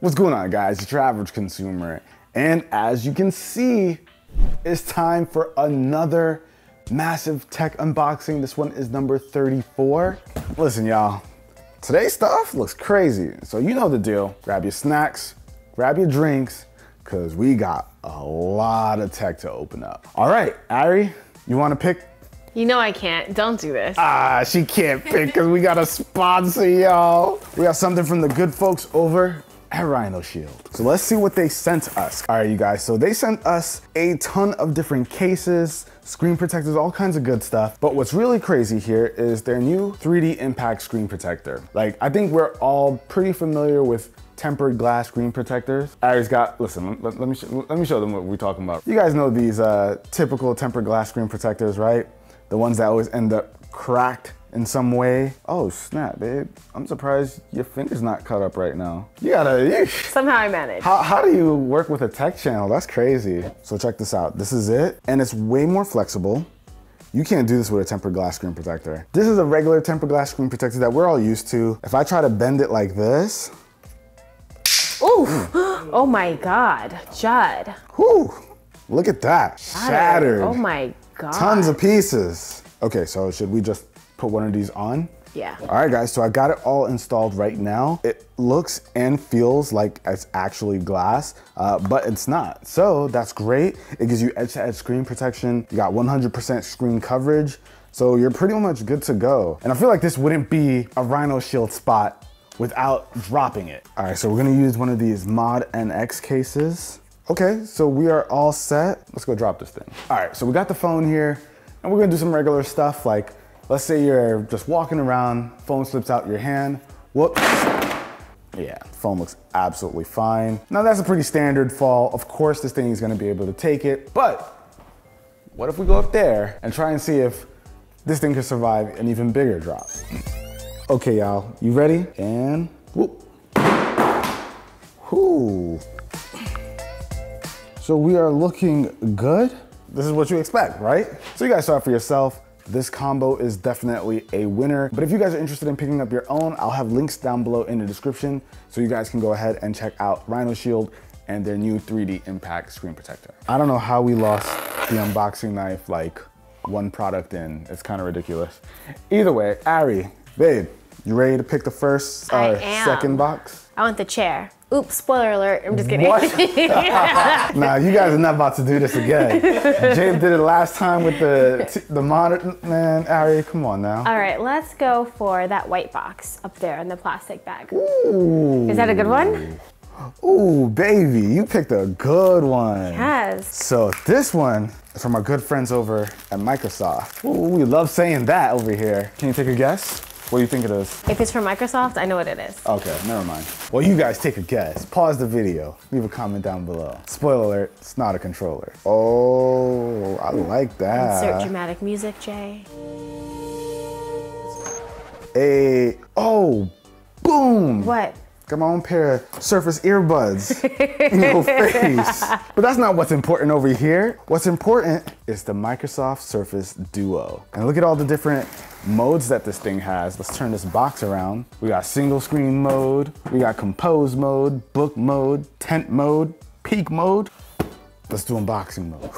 What's going on, guys? It's your average consumer, and as you can see, it's time for another massive tech unboxing. This one is number 34. Listen, y'all, today's stuff looks crazy, so you know the deal. Grab your snacks, grab your drinks, because we got a lot of tech to open up. All right, Ari, you want to pick? You know I can't. Don't do this. Ah, she can't pick because we got a sponsor, y'all. We got something from the good folks over at Rhino Shield. So let's see what they sent us. All right, you guys, so they sent us a ton of different cases, screen protectors, all kinds of good stuff. But what's really crazy here is their new 3D Impact screen protector. Like, I think we're all pretty familiar with tempered glass screen protectors. Ari's got, listen, let me show them what we're talking about. You guys know these typical tempered glass screen protectors, right? The ones that always end up cracked in some way. Oh snap, babe. I'm surprised your finger's not cut up right now. You gotta... Somehow I managed. How do you work with a tech channel? That's crazy. So check this out. This is it. And it's way more flexible. You can't do this with a tempered glass screen protector. This is a regular tempered glass screen protector that we're all used to. If I try to bend it like this... Ooh! Oh my God, Judd. Whew! Look at that. Shattered. Oh my God. Tons of pieces. Okay, so should we just put one of these on? Yeah. All right, guys, so I got it all installed right now. It looks and feels like it's actually glass, but it's not. So that's great. It gives you edge-to-edge screen protection. You got 100% screen coverage. So you're pretty much good to go. And I feel like this wouldn't be a Rhino Shield spot without dropping it. All right, so we're gonna use one of these Mod NX cases. Okay, so we are all set. Let's go drop this thing. All right, so we got the phone here, and we're gonna do some regular stuff like, let's say you're just walking around, phone slips out your hand, whoops. Yeah, phone looks absolutely fine. Now that's a pretty standard fall. Of course this thing is gonna be able to take it, but what if we go up there and try and see if this thing could survive an even bigger drop? Okay, y'all, you ready? And whoop. Whoo. So we are looking good. This is what you expect, right? So you guys saw it for yourself. This combo is definitely a winner. But if you guys are interested in picking up your own, I'll have links down below in the description so you guys can go ahead and check out Rhino Shield and their new 3D Impact screen protector. I don't know how we lost the unboxing knife like one product in. It's kind of ridiculous. Either way, Ari, babe, you ready to pick the first second box? I want the chair. Oops, spoiler alert, I'm just kidding. What? Nah, you guys are not about to do this again. James did it last time with the monitor. Man, Ari, come on now. All right, let's go for that white box up there in the plastic bag. Ooh. Is that a good one? Ooh, baby, you picked a good one. Yes. So this one is from our good friends over at Microsoft. Ooh, we love saying that over here. Can you take a guess? What do you think it is? If it's from Microsoft, I know what it is. Okay, never mind. Well, you guys take a guess. Pause the video. Leave a comment down below. Spoiler alert, it's not a controller. Oh, I like that. Insert dramatic music, Jay. Hey, oh, boom. What? Got my own pair of Surface earbuds in your face. But that's not what's important over here. What's important is the Microsoft Surface Duo. And look at all the different modes that this thing has. Let's turn this box around. We got single screen mode, we got compose mode, book mode, tent mode, peak mode. Let's do unboxing mode.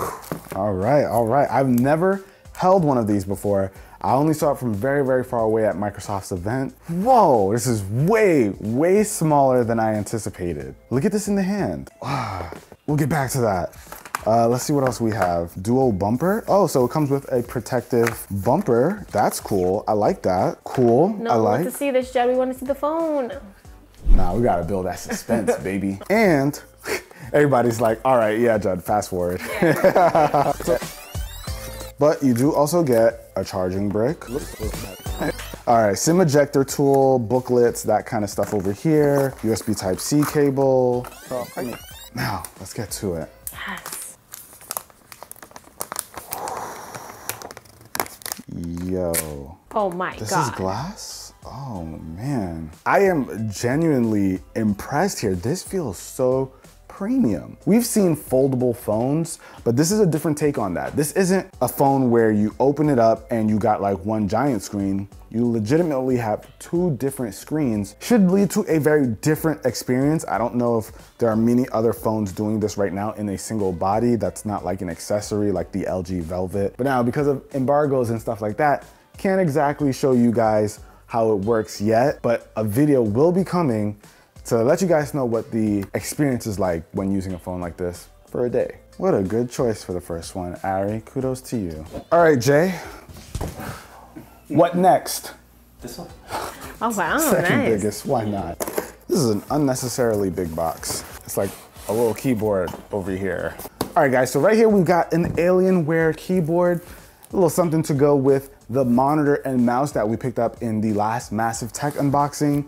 All right, all right. I've never held one of these before. I only saw it from very, very far away at Microsoft's event. Whoa, this is way, way smaller than I anticipated. Look at this in the hand. We'll get back to that. Let's see what else we have. Duo bumper. Oh, so it comes with a protective bumper. That's cool. I like that. Cool. No, I like. We want to see this, Jed. We want to see the phone. Nah, we gotta build that suspense, baby. And everybody's like, all right, yeah, Jed, fast forward. Yeah. But you do also get a charging brick. All right, SIM ejector tool, booklets, that kind of stuff over here. USB Type-C cable. Now, let's get to it. Yes. Yo. Oh my God. This is glass? Oh man. I am genuinely impressed here. This feels so premium. We've seen foldable phones, but this is a different take on that. This isn't a phone where you open it up and you got like one giant screen. You legitimately have two different screens. Should lead to a very different experience. I don't know if there are many other phones doing this right now in a single body that's not like an accessory like the LG Velvet. But now because of embargoes and stuff like that, can't exactly show you guys how it works yet, but a video will be coming to let you guys know what the experience is like when using a phone like this for a day. What a good choice for the first one, Ari. Kudos to you. All right, Jay. What next? This one. Oh wow, second nice. Biggest, why not? This is an unnecessarily big box. It's like a little keyboard over here. All right guys, so right here we've got an Alienware keyboard, a little something to go with the monitor and mouse that we picked up in the last Massive Tech unboxing.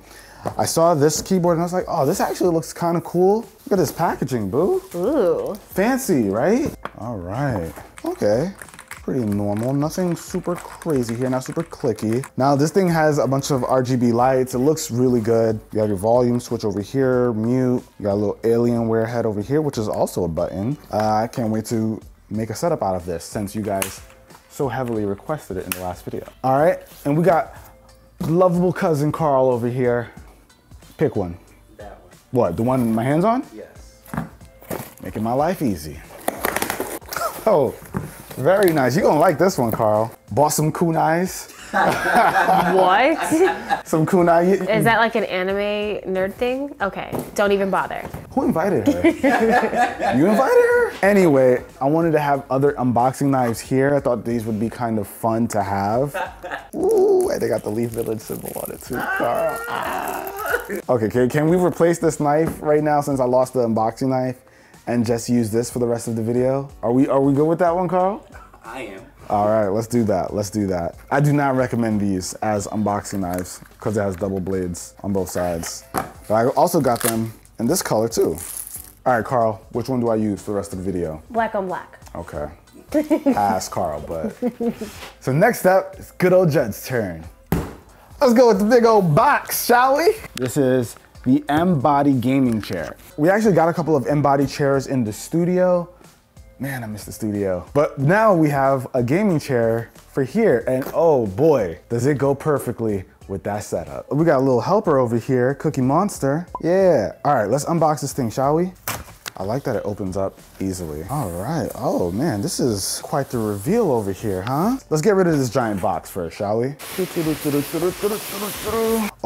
I saw this keyboard and I was like, oh, this actually looks kind of cool. Look at this packaging, boo. Ooh. Fancy, right? All right, okay. Pretty normal, nothing super crazy here, not super clicky. Now this thing has a bunch of RGB lights. It looks really good. You got your volume switch over here, mute. You got a little Alienware head over here, which is also a button. I can't wait to make a setup out of this since you guys so heavily requested it in the last video. All right, and we got lovable cousin Carl over here. Pick one. That one. What, the one my hand's on? Yes. Making my life easy. Oh. Very nice. You're gonna like this one, Carl. Bought some kunais. What? Some kunai. Is that like an anime nerd thing? Okay, don't even bother. Who invited her? You invited her? Anyway, I wanted to have other unboxing knives here. I thought these would be kind of fun to have. Ooh, and they got the Leaf Village symbol on it too, Carl. Okay, can we replace this knife right now since I lost the unboxing knife? And just use this for the rest of the video? Are we good with that one, Carl? I am. All right, let's do that, let's do that. I do not recommend these as unboxing knives because it has double blades on both sides. But I also got them in this color too. All right, Carl, which one do I use for the rest of the video? Black on black. Okay, pass Carl, but. So next up, it's good old Jed's turn. Let's go with the big old box, shall we? This is the Embody gaming chair. We actually got a couple of Embody chairs in the studio. Man, I miss the studio. But now we have a gaming chair for here, and oh boy, does it go perfectly with that setup. We got a little helper over here, Cookie Monster. Yeah, all right, let's unbox this thing, shall we? I like that it opens up easily. All right, oh man, this is quite the reveal over here, huh? Let's get rid of this giant box first, shall we?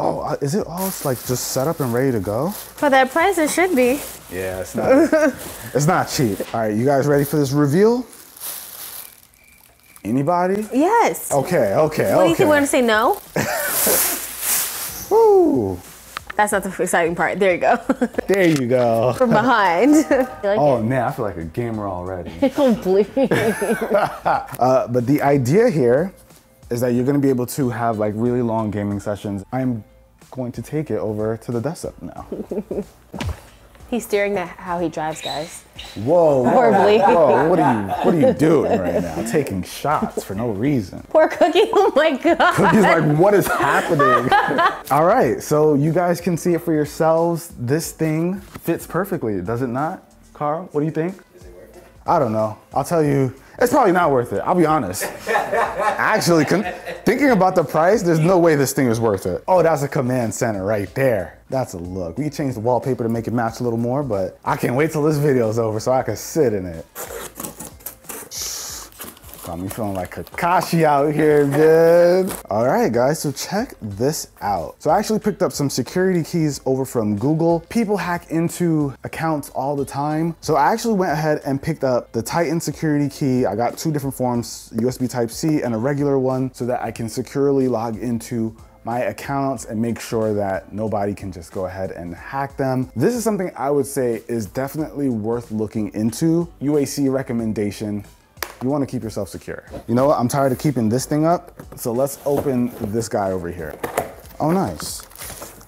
Oh, is it all like just set up and ready to go? For that price, it should be. Yeah, it's not, it's not cheap. All right, you guys ready for this reveal? Anybody? Yes. Okay. What do you think, we're gonna say no? Woo. That's not the exciting part. There you go. There you go. From behind. Like oh, it? Man, I feel like a gamer already. Don't believe me. But the idea here is that you're going to be able to have like really long gaming sessions. I'm going to take it over to the desktop now. He's steering at how he drives, guys. Whoa. Horribly. Whoa, what are you doing right now? Taking shots for no reason. Poor Cookie, oh my God. Cookie's like, what is happening? All right, so you guys can see it for yourselves. This thing fits perfectly, does it not? Carl, what do you think? Is it worth it? I don't know, I'll tell you. It's probably not worth it, I'll be honest. Actually, thinking about the price, there's no way this thing is worth it. Oh, that's a command center right there. That's a look. We can change the wallpaper to make it match a little more, but I can't wait till this video's over so I can sit in it. Got me feeling like Kakashi out here, dude. All right, guys, so check this out. So I actually picked up some security keys over from Google. People hack into accounts all the time. So I actually went ahead and picked up the Titan security key. I got two different forms, USB Type-C and a regular one so that I can securely log into my accounts and make sure that nobody can just go ahead and hack them. This is something I would say is definitely worth looking into. UAC recommendation. You want to keep yourself secure. You know what? I'm tired of keeping this thing up. So let's open this guy over here. Oh, nice.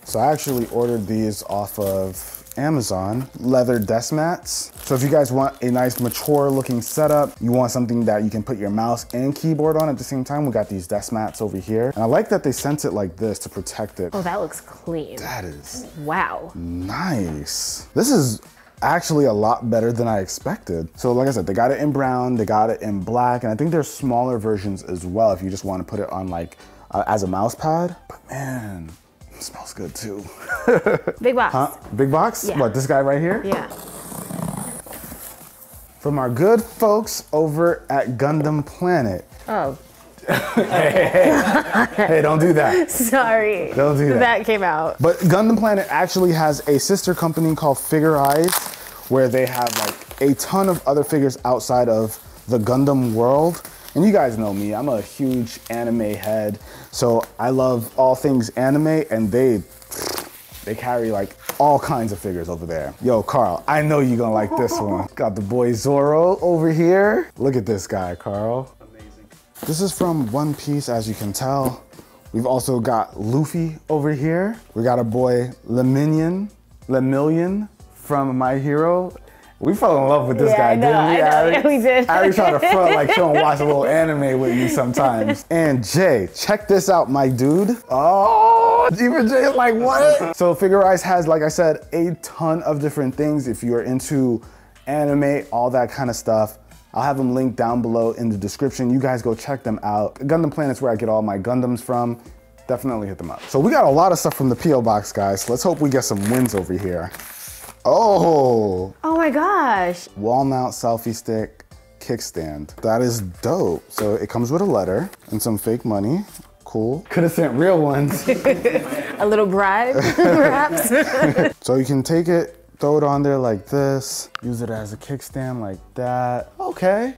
So I actually ordered these off of Amazon, leather desk mats. So if you guys want a nice mature looking setup, you want something that you can put your mouse and keyboard on at the same time, we got these desk mats over here. And I like that they sent it like this to protect it. Oh, that looks clean. That is. Wow. Nice. This is actually a lot better than I expected. So like I said, they got it in brown, they got it in black, and I think there's smaller versions as well if you just want to put it on like as a mouse pad. But man, it smells good too. Big box. Huh? Big box? Yeah. What, this guy right here? Yeah. From our good folks over at Gundam Planet. Oh. Hey, don't do that. Sorry. Don't do that. That came out. But Gundam Planet actually has a sister company called Figure Eyes, where they have like a ton of other figures outside of the Gundam world. And you guys know me, I'm a huge anime head. So I love all things anime, and they carry like all kinds of figures over there. Yo, Carl, I know you're gonna like this one. Got the boy Zoro over here. Look at this guy, Carl. This is from One Piece, as you can tell. We've also got Luffy over here. We got a boy, Lemillion from My Hero. We fell in love with this guy, didn't we, Ari? Yeah, we did. Ari tried to front like she'll watch a little anime with you sometimes. And Jay, check this out, my dude. Oh, even Jay is like, what? So Figure Eyes has, like I said, a ton of different things. If you're into anime, all that kind of stuff, I'll have them linked down below in the description. You guys go check them out. Gundam Planet's where I get all my Gundams from. Definitely hit them up. So we got a lot of stuff from the P.O. Box, guys. Let's hope we get some wins over here. Oh! Oh my gosh. Wall mount selfie stick kickstand. That is dope. So it comes with a letter and some fake money. Cool. Could have sent real ones. A little bribe, perhaps. So you can take it, throw it on there like this, use it as a kickstand like that. Okay,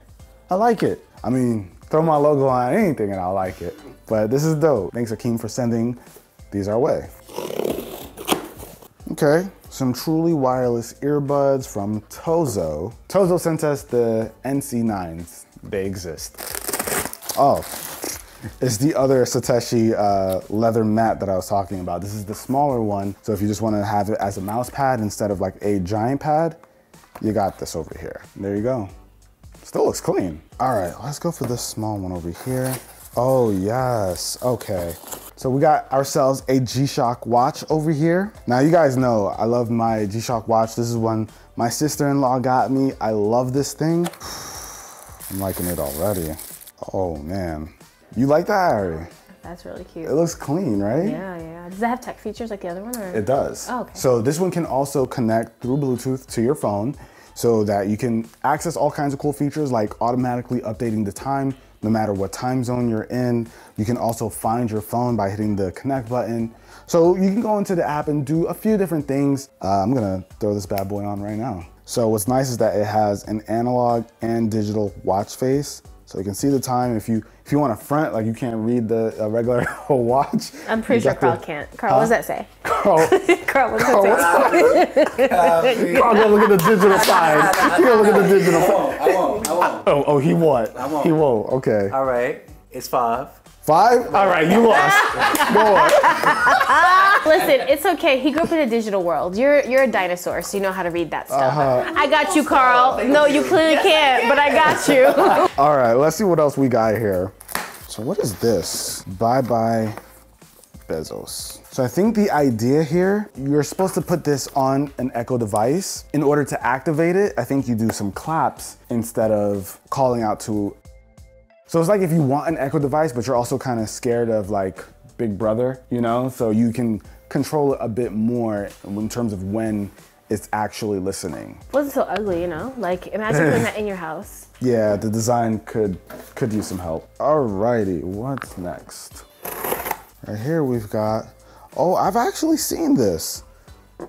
I like it. I mean, throw my logo on anything and I'll like it, but this is dope. Thanks Akeem for sending these our way. Okay, some truly wireless earbuds from Tozo. Tozo sent us the NC9s, they exist. Oh, it's the other Satechi leather mat that I was talking about. This is the smaller one. So if you just want to have it as a mouse pad instead of like a giant pad, you got this over here. There you go. Still looks clean. All right, let's go for this small one over here. Oh yes, okay. So we got ourselves a G-Shock watch over here. Now you guys know I love my G-Shock watch. This is one my sister-in-law got me. I love this thing. I'm liking it already. Oh man. You like that, Ari? That's really cute. It looks clean, right? Yeah, yeah. Does it have tech features like the other one? Or? It does. Oh, okay. So this one can also connect through Bluetooth to your phone so that you can access all kinds of cool features like automatically updating the time, no matter what time zone you're in. You can also find your phone by hitting the connect button. So you can go into the app and do a few different things. I'm gonna throw this bad boy on right now. So what's nice is that it has an analog and digital watch face. So you can see the time. If you want to front, like you can't read the regular watch. I'm pretty sure Carl can't. Carl, what does that say? Carl, Carl, what does that say? Carl, go look at the digital side. Go look at the digital side. I won't. Oh, he won't. I won't. He won't, okay. All right, it's 5. 5? All right, you lost. Go on. Listen, it's okay. He grew up in a digital world. You're a dinosaur, so you know how to read that stuff. I got you, Carl. No, you clearly can't, but I got you. All right, let's see what else we got here. So what is this? Bye-bye Bezos. So I think the idea here, you're supposed to put this on an Echo device. In order to activate it, I think you do some claps instead of calling out to. So it's like if you want an Echo device, but you're also kind of scared of like Big Brother, you know? So you can control it a bit more in terms of when it's actually listening. Well, it's so ugly, you know? Like imagine putting that in your house. Yeah, the design could use some help. Alrighty, what's next? Right here we've got, oh, I've actually seen this.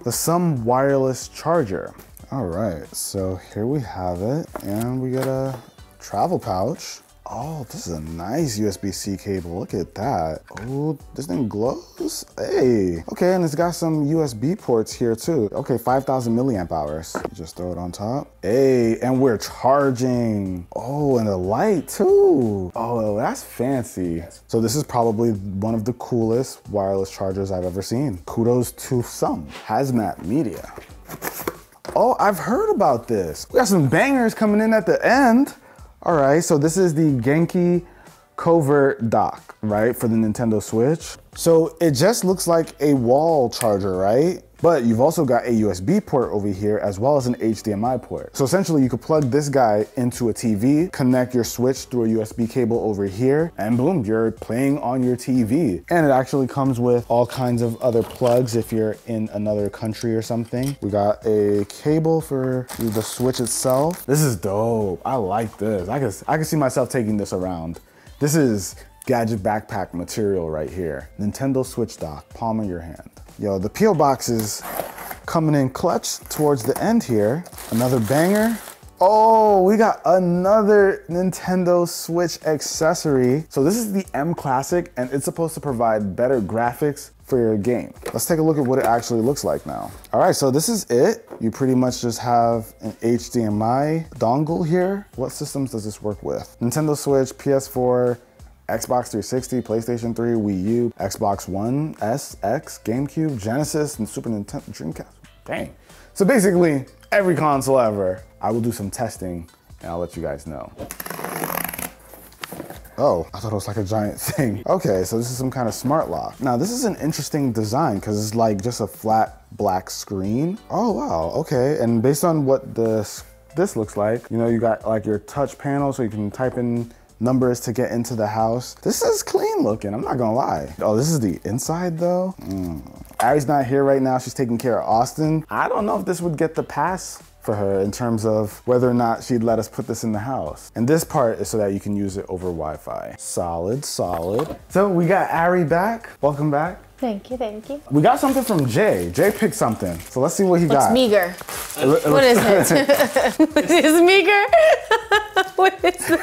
The Sum wireless charger. All right, so here we have it. And we got a travel pouch. Oh, this is a nice USB-C cable. Look at that. Oh, this thing glows. Hey. Okay, and it's got some USB ports here too. Okay, 5,000 milliamp hours. Just throw it on top. Hey, and we're charging. Oh, and a light too. Oh, that's fancy. So this is probably one of the coolest wireless chargers I've ever seen. Kudos to Sum. Hazmat Media. Oh, I've heard about this. We got some bangers coming in at the end. All right, so this is the Genki Covert Dock, right, for the Nintendo Switch. So it just looks like a wall charger, right? But you've also got a USB port over here as well as an HDMI port. So essentially you could plug this guy into a TV, connect your Switch through a USB cable over here, and boom, you're playing on your TV. And it actually comes with all kinds of other plugs if you're in another country or something. We got a cable for the Switch itself. This is dope. I like this. I could see myself taking this around. This is gadget backpack material right here. Nintendo Switch dock, palm of your hand. Yo, the P.O. box is coming in clutch towards the end here. Another banger. Oh, we got another Nintendo Switch accessory. So this is the M Classic, and it's supposed to provide better graphics for your game. Let's take a look at what it actually looks like now. All right, so this is it. You pretty much just have an HDMI dongle here. What systems does this work with? Nintendo Switch, PS4, Xbox 360, PlayStation 3, Wii U, Xbox One, S, X, GameCube, Genesis, and Super Nintendo, Dreamcast. Dang. So basically, every console ever. I will do some testing and I'll let you guys know. Oh, I thought it was like a giant thing. Okay, so this is some kind of smart lock. Now this is an interesting design because it's like just a flat black screen. Oh wow, okay. And based on what this looks like, you know, you got like your touch panel so you can type in numbers to get into the house. This is clean looking, I'm not gonna lie. Oh, this is the inside though? Ari's not here right now, she's taking care of Austin. I don't know if this would get the pass for her in terms of whether or not she'd let us put this in the house. And this part is so that you can use it over Wi-Fi. Solid, solid. So we got Ari back. Welcome back. Thank you, thank you. We got something from Jay. Jay picked something. So let's see what he got. It's meager. What is it? It's meager? What is it?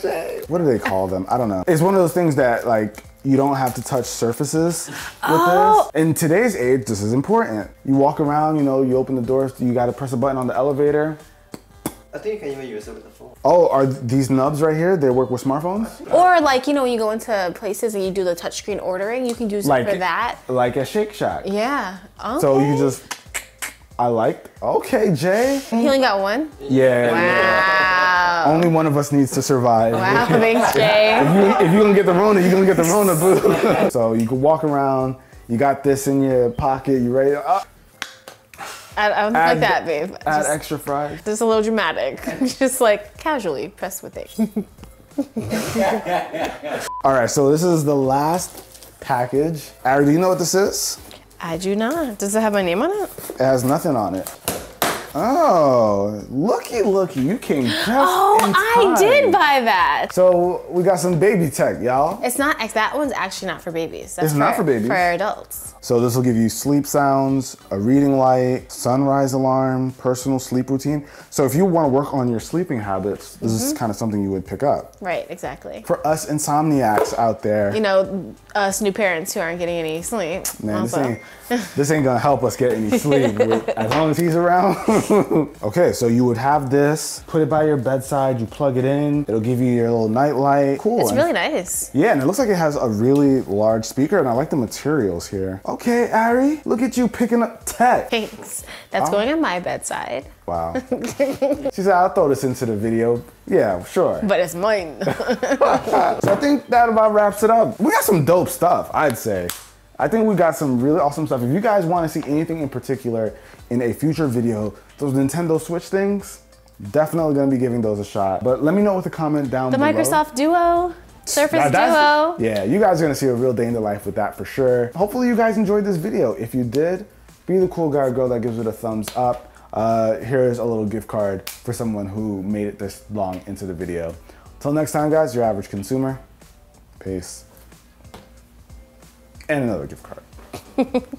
Jay. What do they call them? I don't know. It's one of those things that like, you don't have to touch surfaces with this. In today's age, this is important. You walk around, you know, you open the doors, you gotta press a button on the elevator. I think you can even use it with the phone. Oh, are these nubs right here, they work with smartphones? Or like, you know, when you go into places and you do the touchscreen ordering, you can use it for that. Like a Shake Shack. Yeah, okay. So you just, okay, Jay. He only got one? Yeah. Wow. Only one of us needs to survive. Wow, thanks, Jay. If you're gonna get the Rona, you're gonna get the Rona, boo. So you can walk around, you got this in your pocket, you ready to, I don't think like that, babe. Add just, extra fries. Just a little dramatic. Just like casually press with it. All right, so this is the last package. Ari, do you know what this is? I do not. Does it have my name on it? It has nothing on it. Oh, looky, looky, you came just in time. I did buy that. So we got some baby tech, y'all. It's not, that one's actually not for babies. That's not for babies. For adults. So this will give you sleep sounds, a reading light, sunrise alarm, personal sleep routine. So if you want to work on your sleeping habits, this is kind of something you would pick up. Right, exactly. For us insomniacs out there. You know, us new parents who aren't getting any sleep. Man, this ain't gonna help us get any sleep as long as he's around. Okay, so you would have this, put it by your bedside, you plug it in, it'll give you your little night light. Cool. It's really nice. Yeah, and it looks like it has a really large speaker, and I like the materials here. Okay, Ari, look at you picking up tech. Thanks. That's going on my bedside. Wow. She said, I'll throw this into the video. Yeah, sure. But it's mine. So I think that about wraps it up. We got some dope stuff, I'd say. I think we got some really awesome stuff. If you guys want to see anything in particular in a future video, those Nintendo Switch things, definitely gonna be giving those a shot. But let me know with a comment down below. The Microsoft Duo, Surface Duo. Yeah, you guys are gonna see a real day in the life with that for sure. Hopefully you guys enjoyed this video. If you did, be the cool guy or girl that gives it a thumbs up. Here's a little gift card for someone who made it this long into the video. Till next time, guys, your average consumer. Peace. And another gift card.